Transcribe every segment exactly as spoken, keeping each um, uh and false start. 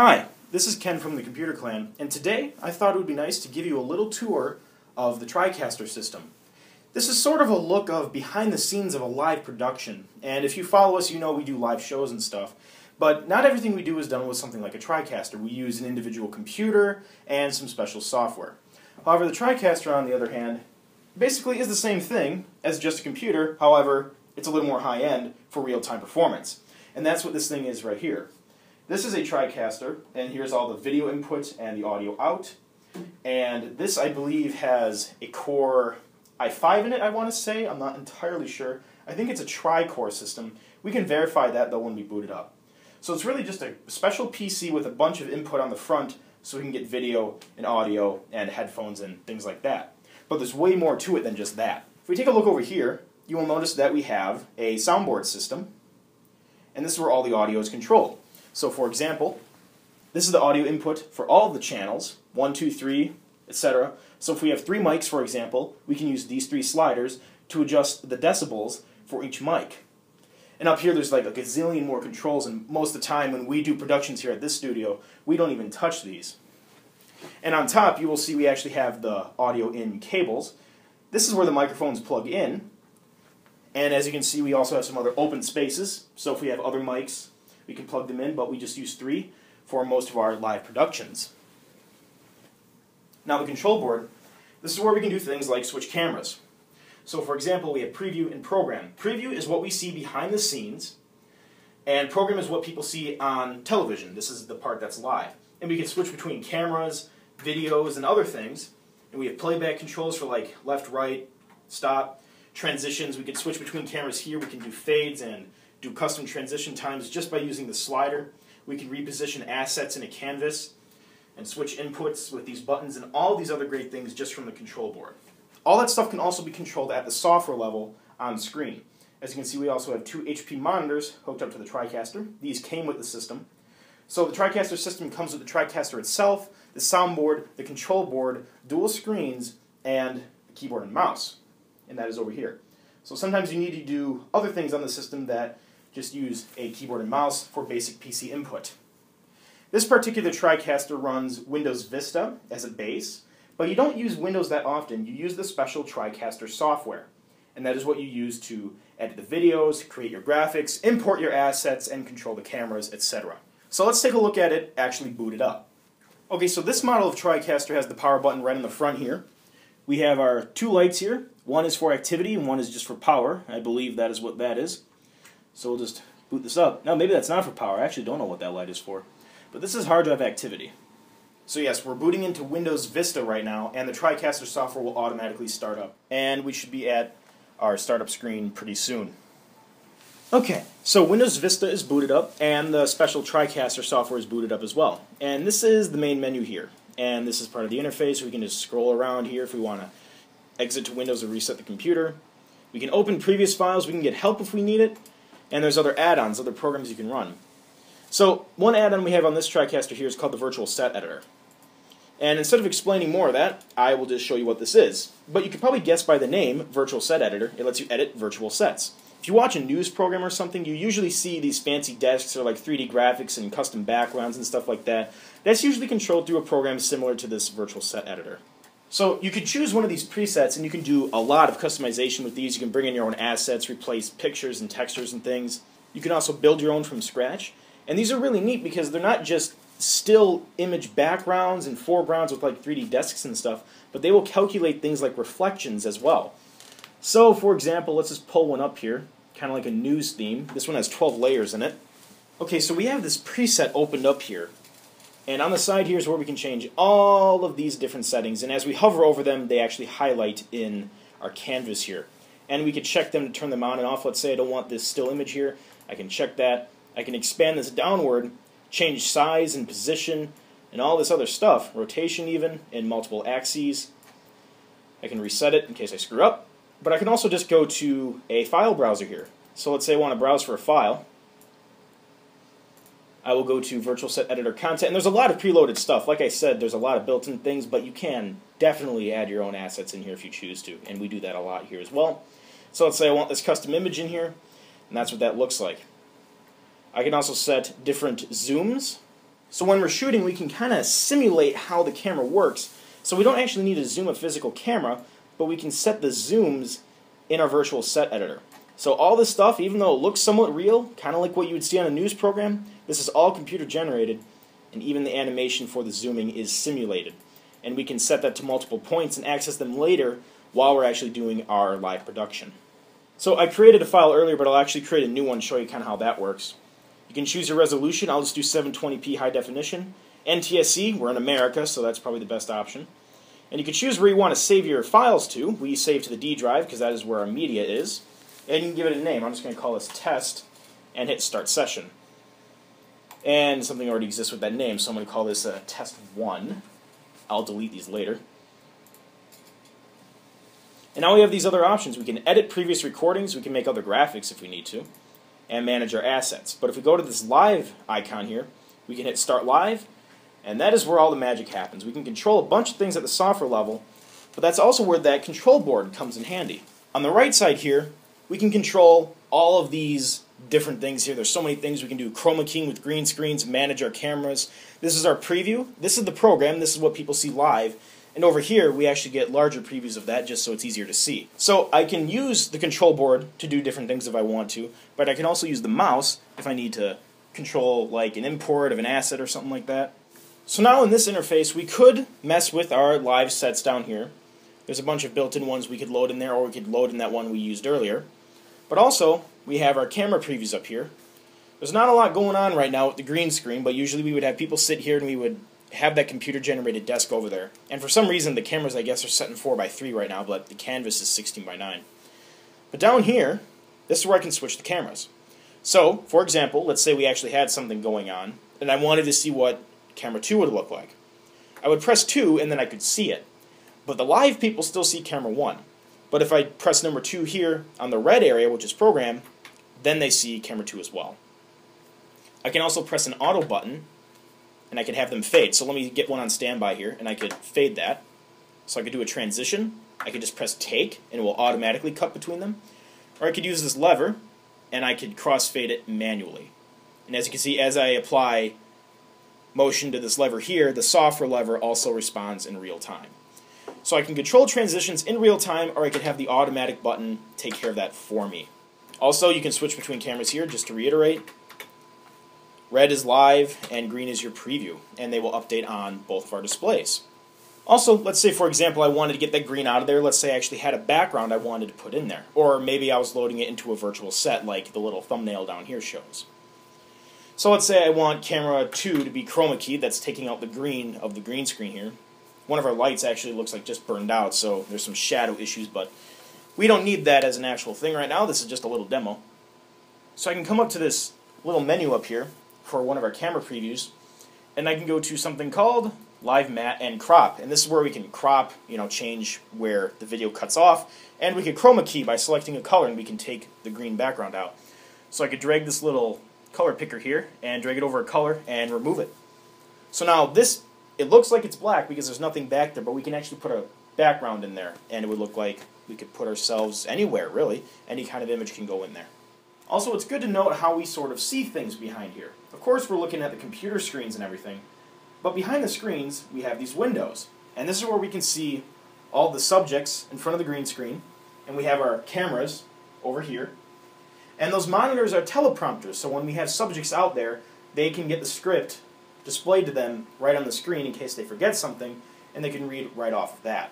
Hi, this is Ken from the Computer Clan, and today I thought it would be nice to give you a little tour of the TriCaster system. This is sort of a look of behind the scenes of a live production, and if you follow us you know we do live shows and stuff, but not everything we do is done with something like a TriCaster. We use an individual computer and some special software. However, the TriCaster, on the other hand, basically is the same thing as just a computer, however, it's a little more high-end for real-time performance. And that's what this thing is right here. This is a TriCaster, and here's all the video input and the audio out. And this, I believe, has a Core i five in it, I want to say. I'm not entirely sure. I think it's a tri-core system. We can verify that, though, when we boot it up. So it's really just a special P C with a bunch of input on the front so we can get video and audio and headphones and things like that. But there's way more to it than just that. If we take a look over here, you will notice that we have a soundboard system, and this is where all the audio is controlled. So for example, this is the audio input for all of the channels, one, two, three, et cetera. So if we have three mics, for example, we can use these three sliders to adjust the decibels for each mic. And up here there's like a gazillion more controls, and most of the time when we do productions here at this studio, we don't even touch these. And on top you will see we actually have the audio in cables. This is where the microphones plug in, and as you can see we also have some other open spaces, so if we have other mics we can plug them in, but we just use three for most of our live productions. Now the control board, this is where we can do things like switch cameras. So for example, we have preview and program. Preview is what we see behind the scenes, and program is what people see on television. This is the part that's live. And we can switch between cameras, videos, and other things. And we have playback controls for like left, right, stop, transitions. We can switch between cameras here. We can do fades and do custom transition times just by using the slider. We can reposition assets in a canvas and switch inputs with these buttons and all these other great things just from the control board. All that stuff can also be controlled at the software level on screen. As you can see, we also have two H P monitors hooked up to the TriCaster. These came with the system. So the TriCaster system comes with the TriCaster itself, the soundboard, the control board, dual screens, and the keyboard and mouse. And that is over here. So sometimes you need to do other things on the system that just use a keyboard and mouse for basic P C input. This particular TriCaster runs Windows Vista as a base, but you don't use Windows that often. You use the special TriCaster software. And that is what you use to edit the videos, create your graphics, import your assets, and control the cameras, et cetera. So let's take a look at it actually booted up. Okay, so this model of TriCaster has the power button right in the front here. We have our two lights here. One is for activity and one is just for power. I believe that is what that is. So we'll just boot this up. Now maybe that's not for power. I actually don't know what that light is for. But this is hard drive activity. So yes, we're booting into Windows Vista right now, and the TriCaster software will automatically start up. And we should be at our startup screen pretty soon. Okay, so Windows Vista is booted up, and the special TriCaster software is booted up as well. And this is the main menu here, and this is part of the interface. We can just scroll around here if we want to exit to Windows or reset the computer. We can open previous files, we can get help if we need it, and there's other add-ons, other programs you can run. So one add-on we have on this TriCaster here is called the Virtual Set Editor. And instead of explaining more of that, I will just show you what this is. But you can probably guess by the name, Virtual Set Editor, it lets you edit virtual sets. If you watch a news program or something, you usually see these fancy desks or like three D graphics and custom backgrounds and stuff like that. That's usually controlled through a program similar to this Virtual Set Editor. So you could choose one of these presets, and you can do a lot of customization with these. You can bring in your own assets, replace pictures and textures and things. You can also build your own from scratch. And these are really neat because they're not just still image backgrounds and foregrounds with like three D desks and stuff, but they will calculate things like reflections as well. So, for example, let's just pull one up here, kind of like a news theme. This one has twelve layers in it. Okay, so we have this preset opened up here. And on the side here is where we can change all of these different settings. And as we hover over them, they actually highlight in our canvas here. And we can check them to turn them on and off. Let's say I don't want this still image here. I can check that. I can expand this downward, change size and position, and all this other stuff, rotation even, and multiple axes. I can reset it in case I screw up. But I can also just go to a file browser here. So let's say I want to browse for a file. I will go to Virtual Set Editor Content, and there's a lot of preloaded stuff. Like I said, there's a lot of built-in things, but you can definitely add your own assets in here if you choose to, and we do that a lot here as well. So let's say I want this custom image in here, and that's what that looks like. I can also set different zooms, So when we're shooting, we can kind of simulate how the camera works. So we don't actually need to zoom a physical camera, but we can set the zooms in our Virtual Set Editor. So all this stuff, even though it looks somewhat real, kind of like what you would see on a news program, this is all computer generated, and even the animation for the zooming is simulated. And we can set that to multiple points and access them later while we're actually doing our live production. So I created a file earlier, but I'll actually create a new one and show you kind of how that works. You can choose your resolution. I'll just do seven twenty p high definition. N T S C, we're in America, so that's probably the best option. And you can choose where you want to save your files to. We save to the D drive because that is where our media is. And you can give it a name. I'm just going to call this test and hit start session. And something already exists with that name, so I'm going to call this uh, test one. I'll delete these later. And now we have these other options. We can edit previous recordings, we can make other graphics if we need to, and manage our assets. But if we go to this live icon here, we can hit start live, and that is where all the magic happens. We can control a bunch of things at the software level, but that's also where that control board comes in handy. On the right side here, we can control all of these different things here. There's so many things we can do. Chroma keying with green screens, manage our cameras. This is our preview. This is the program. This is what people see live. And over here, we actually get larger previews of that just so it's easier to see. So I can use the control board to do different things if I want to, but I can also use the mouse if I need to control like an import of an asset or something like that. So now in this interface, we could mess with our live sets down here. There's a bunch of built-in ones we could load in there, or we could load in that one we used earlier. But also, we have our camera previews up here. There's not a lot going on right now with the green screen, but usually we would have people sit here and we would have that computer-generated desk over there. And for some reason, the cameras, I guess, are set in four by three right now, but the canvas is sixteen by nine. But down here, this is where I can switch the cameras. So, for example, let's say we actually had something going on, and I wanted to see what camera two would look like. I would press two, and then I could see it. But the live people still see camera one. But if I press number two here on the red area, which is program, then they see camera two as well. I can also press an auto button, and I can have them fade. So let me get one on standby here, and I could fade that. So I could do a transition. I could just press take, and it will automatically cut between them. Or I could use this lever, and I could crossfade it manually. And as you can see, as I apply motion to this lever here, the software lever also responds in real time. So I can control transitions in real time, or I can have the automatic button take care of that for me. Also, you can switch between cameras here, just to reiterate. Red is live, and green is your preview, and they will update on both of our displays. Also, let's say, for example, I wanted to get that green out of there. Let's say I actually had a background I wanted to put in there. Or maybe I was loading it into a virtual set, like the little thumbnail down here shows. So let's say I want camera two to be chroma keyed. That's taking out the green of the green screen here. One of our lights actually looks like just burned out, so there's some shadow issues, but we don't need that as an actual thing right now. This is just a little demo. So I can come up to this little menu up here for one of our camera previews, and I can go to something called Live Matte and Crop, and this is where we can crop, you know, change where the video cuts off, and we can chroma key by selecting a color, and we can take the green background out. So I could drag this little color picker here, and drag it over a color, and remove it. So now this It looks like it's black because there's nothing back there, but we can actually put a background in there, and it would look like we could put ourselves anywhere, really. Any kind of image can go in there. Also, it's good to note how we sort of see things behind here. Of course, we're looking at the computer screens and everything, but behind the screens, we have these windows. And this is where we can see all the subjects in front of the green screen, and we have our cameras over here. And those monitors are teleprompters, so when we have subjects out there, they can get the script displayed to them right on the screen in case they forget something, and they can read right off of that.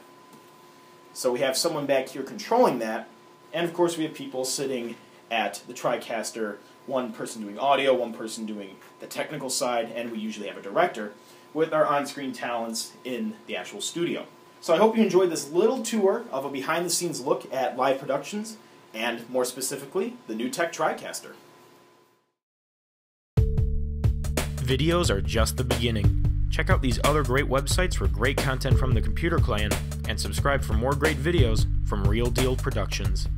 So we have someone back here controlling that, and of course we have people sitting at the TriCaster, one person doing audio, one person doing the technical side, and we usually have a director with our on-screen talents in the actual studio. So I hope you enjoyed this little tour of a behind-the-scenes look at live productions, and more specifically, the new tech TriCaster. Videos are just the beginning. Check out these other great websites for great content from the Computer Clan, and subscribe for more great videos from Real Deal Productions.